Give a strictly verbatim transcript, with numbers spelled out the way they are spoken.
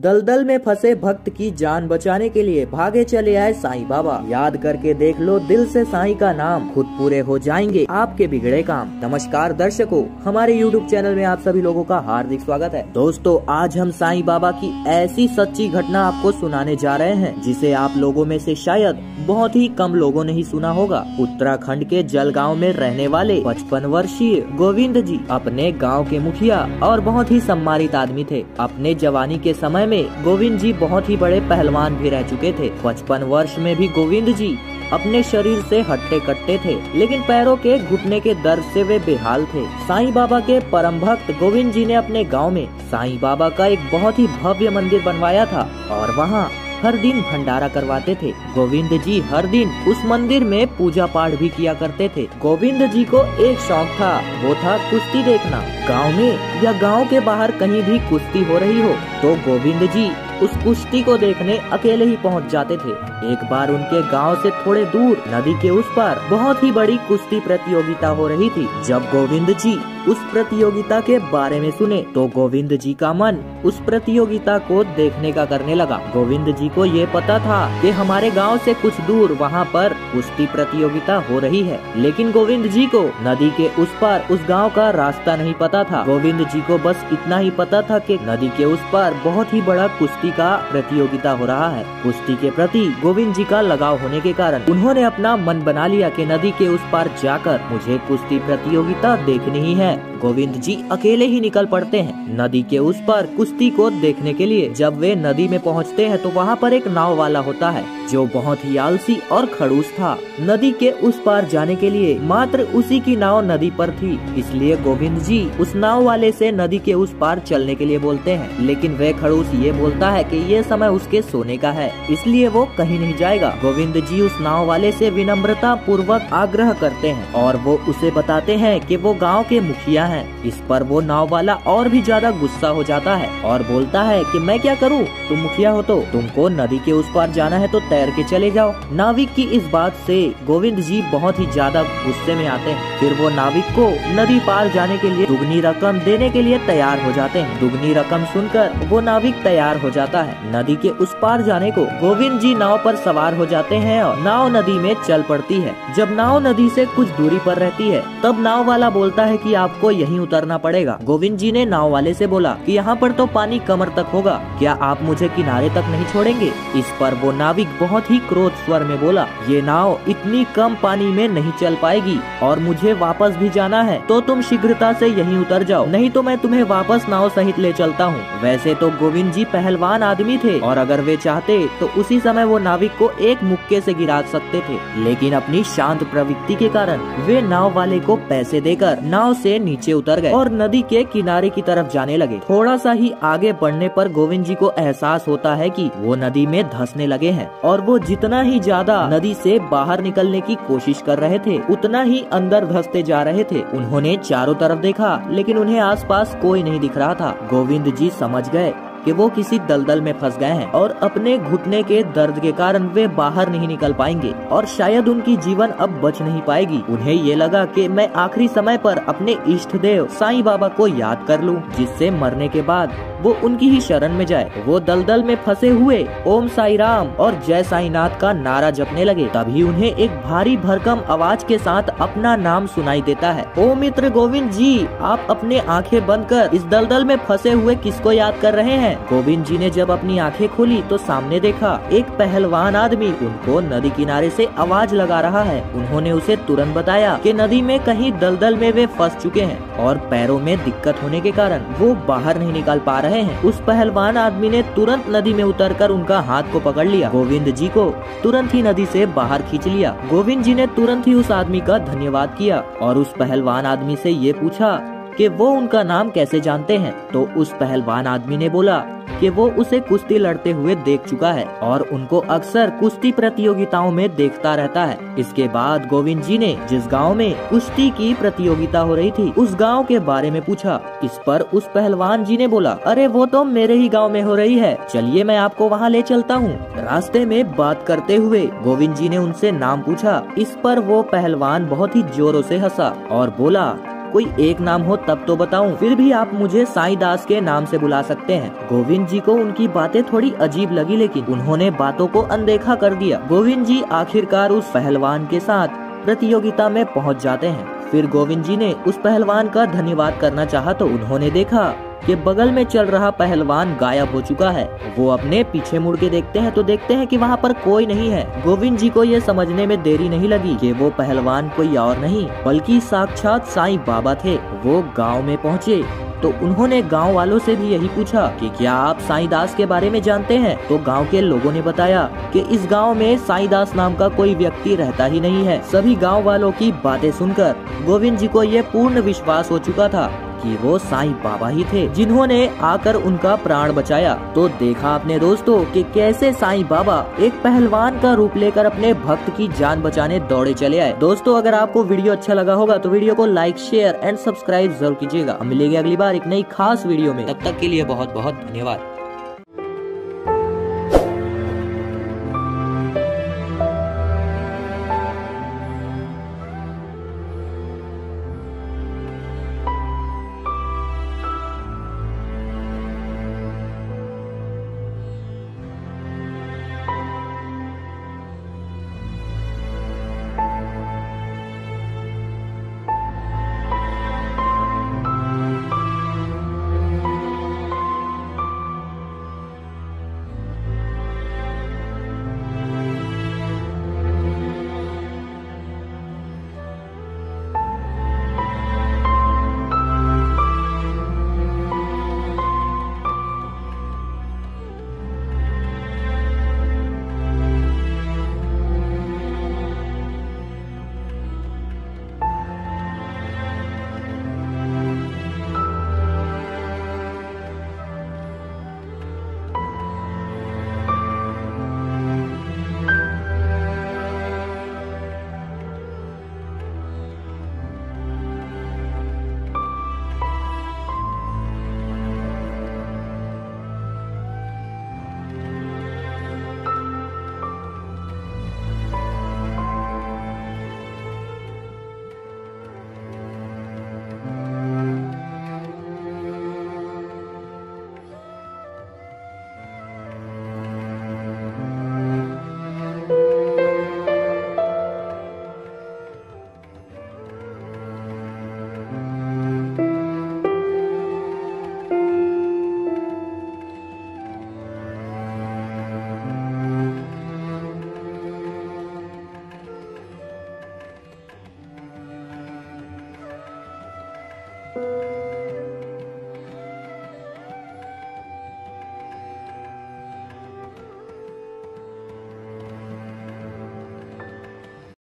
दलदल में फंसे भक्त की जान बचाने के लिए भागे चले आए साईं बाबा। याद करके देख लो दिल से साईं का नाम, खुद पूरे हो जाएंगे आपके बिगड़े काम। नमस्कार दर्शकों, हमारे यूट्यूब चैनल में आप सभी लोगों का हार्दिक स्वागत है। दोस्तों, आज हम साईं बाबा की ऐसी सच्ची घटना आपको सुनाने जा रहे हैं जिसे आप लोगों में से शायद बहुत ही कम लोगों ने ही सुना होगा। उत्तराखण्ड के जल गाँव में रहने वाले पचपन वर्षीय गोविंद जी अपने गाँव के मुखिया और बहुत ही सम्मानित आदमी थे। अपने जवानी के समय में गोविंद जी बहुत ही बड़े पहलवान भी रह चुके थे। पचपन वर्ष में भी गोविंद जी अपने शरीर से हट्टे कट्टे थे, लेकिन पैरों के घुटने के दर्द से वे बेहाल थे। साईं बाबा के परम भक्त गोविंद जी ने अपने गांव में साईं बाबा का एक बहुत ही भव्य मंदिर बनवाया था और वहां हर दिन भंडारा करवाते थे। गोविंद जी हर दिन उस मंदिर में पूजा पाठ भी किया करते थे। गोविंद जी को एक शौक था, वो था कुश्ती देखना। गांव में या गांव के बाहर कहीं भी कुश्ती हो रही हो तो गोविंद जी उस कुश्ती को देखने अकेले ही पहुंच जाते थे। एक बार उनके गांव से थोड़े दूर नदी के उस पार बहुत ही बड़ी कुश्ती प्रतियोगिता हो रही थी। जब गोविंद जी उस प्रतियोगिता के बारे में सुने तो गोविंद जी का मन उस प्रतियोगिता को देखने का करने लगा। गोविंद जी को ये पता था कि हमारे गांव से कुछ दूर वहां पर कुश्ती प्रतियोगिता हो रही है, लेकिन गोविंद जी को नदी के उस पार उस गाँव का रास्ता नहीं पता था। गोविंद जी को बस इतना ही पता था कि नदी के उस पार बहुत ही बड़ा कुश्ती का प्रतियोगिता हो रहा है। कुश्ती के प्रति गोविंद जी का लगाव होने के कारण उन्होंने अपना मन बना लिया कि नदी के उस पार जाकर मुझे कुश्ती प्रतियोगिता देखनी ही है। गोविंद जी अकेले ही निकल पड़ते हैं नदी के उस पार कुश्ती को देखने के लिए। जब वे नदी में पहुंचते हैं तो वहां पर एक नाव वाला होता है जो बहुत ही आलसी और खड़ूस था। नदी के उस पार जाने के लिए मात्र उसी की नाव नदी पर थी, इसलिए गोविंद जी उस नाव वाले से नदी के उस पार चलने के लिए बोलते हैं, लेकिन वे खड़ूस ये बोलता है कि ये समय उसके सोने का है, इसलिए वो कहीं नहीं जाएगा। गोविंद जी उस नाव वाले से विनम्रता पूर्वक आग्रह करते हैं और वो उसे बताते हैं कि वो गांव के मुखिया हैं। इस पर वो नाव वाला और भी ज्यादा गुस्सा हो जाता है और बोलता है कि मैं क्या करूं, तुम मुखिया हो तो तुमको नदी के उस पार जाना है तो तैर के चले जाओ। नाविक की इस बात से गोविंद जी बहुत ही ज्यादा गुस्से में आते हैं। फिर वो नाविक को नदी पार जाने के लिए दुगनी रकम देने के लिए तैयार हो जाते हैं। दुगनी रकम सुनकर वो नाविक तैयार हो जाता है नदी के उस पार जाने को। गोविंद जी नाव पर सवार हो जाते हैं और नाव नदी में चल पड़ती है। जब नाव नदी से कुछ दूरी पर रहती है तब नाव वाला बोलता है कि आपको यहीं उतरना पड़ेगा। गोविंद जी ने नाव वाले से बोला कि यहाँ पर तो पानी कमर तक होगा, क्या आप मुझे किनारे तक नहीं छोड़ेंगे? इस पर वो नाविक बहुत ही क्रोध स्वर में बोला, ये नाव इतनी कम पानी में नहीं चल पाएगी और मुझे वापस भी जाना है, तो तुम शीघ्रता से यहीं उतर जाओ, नहीं तो मैं तुम्हें वापस नाव सहित ले चलता हूँ। वैसे तो गोविंद जी पहलवान आदमी थे और अगर वे चाहते तो उसी समय वो नाविक को एक मुक्के से गिरा सकते थे, लेकिन अपनी शांत प्रवृत्ति के कारण वे नाव वाले को पैसे देकर नाव से नीचे उतर गए और नदी के किनारे की तरफ जाने लगे। थोड़ा सा ही आगे बढ़ने पर गोविंद जी को एहसास होता है कि वो नदी में धंसने लगे हैं और वो जितना ही ज्यादा नदी से बाहर निकलने की कोशिश कर रहे थे उतना ही अंदर धंसते जा रहे थे। उन्होंने चारों तरफ देखा लेकिन उन्हें आसपास कोई नहीं दिख रहा था। गोविंद जी समझ गए कि वो किसी दलदल में फंस गए हैं और अपने घुटने के दर्द के कारण वे बाहर नहीं निकल पाएंगे और शायद उनकी जीवन अब बच नहीं पाएगी। उन्हें ये लगा कि मैं आखिरी समय पर अपने इष्ट देव साईं बाबा को याद कर लूं, जिससे मरने के बाद वो उनकी ही शरण में जाए। वो दलदल में फंसे हुए ओम साई राम और जय साईनाथ का नारा जपने लगे। तभी उन्हें एक भारी भरकम आवाज के साथ अपना नाम सुनाई देता है। ओ मित्र गोविंद जी, आप अपने आंखें बंद कर इस दलदल में फंसे हुए किसको याद कर रहे हैं? गोविंद जी ने जब अपनी आंखें खोली तो सामने देखा एक पहलवान आदमी उनको नदी किनारे से आवाज लगा रहा है। उन्होंने उसे तुरंत बताया कि नदी में कहीं दलदल में वे फंस चुके हैं और पैरों में दिक्कत होने के कारण वो बाहर नहीं निकल पा रहे हैं। उस पहलवान आदमी ने तुरंत नदी में उतरकर उनका हाथ को पकड़ लिया। गोविंद जी को तुरंत ही नदी से बाहर खींच लिया। गोविंद जी ने तुरंत ही उस आदमी का धन्यवाद किया और उस पहलवान आदमी से ये पूछा कि वो उनका नाम कैसे जानते हैं, तो उस पहलवान आदमी ने बोला कि वो उसे कुश्ती लड़ते हुए देख चुका है और उनको अक्सर कुश्ती प्रतियोगिताओं में देखता रहता है। इसके बाद गोविंद जी ने जिस गांव में कुश्ती की प्रतियोगिता हो रही थी उस गांव के बारे में पूछा। इस पर उस पहलवान जी ने बोला, अरे वो तो मेरे ही गांव में हो रही है, चलिए मैं आपको वहां ले चलता हूँ। रास्ते में बात करते हुए गोविंद जी ने उनसे नाम पूछा। इस पर वो पहलवान बहुत ही जोरों से हंसा और बोला कोई एक नाम हो तब तो बताऊं, फिर भी आप मुझे साईदास के नाम से बुला सकते हैं। गोविंद जी को उनकी बातें थोड़ी अजीब लगी, लेकिन उन्होंने बातों को अनदेखा कर दिया। गोविंद जी आखिरकार उस पहलवान के साथ प्रतियोगिता में पहुंच जाते हैं। फिर गोविंद जी ने उस पहलवान का धन्यवाद करना चाहा तो उन्होंने देखा कि बगल में चल रहा पहलवान गायब हो चुका है। वो अपने पीछे मुड़ के देखते हैं तो देखते हैं कि वहाँ पर कोई नहीं है। गोविंद जी को ये समझने में देरी नहीं लगी कि वो पहलवान कोई और नहीं बल्कि साक्षात साईं बाबा थे। वो गांव में पहुँचे तो उन्होंने गांव वालों से भी यही पूछा कि क्या आप साईदास के बारे में जानते हैं। तो गांव के लोगों ने बताया कि इस गांव में साईदास नाम का कोई व्यक्ति रहता ही नहीं है। सभी गांव वालों की बातें सुनकर गोविंद जी को ये पूर्ण विश्वास हो चुका था कि वो साईं बाबा ही थे जिन्होंने आकर उनका प्राण बचाया। तो देखा आपने दोस्तों कि कैसे साईं बाबा एक पहलवान का रूप लेकर अपने भक्त की जान बचाने दौड़े चले आए। दोस्तों अगर आपको वीडियो अच्छा लगा होगा तो वीडियो को लाइक, शेयर एंड सब्सक्राइब जरूर कीजिएगा। मिलेंगे अगली बार एक नई खास वीडियो में, तब तक के लिए बहुत बहुत धन्यवाद।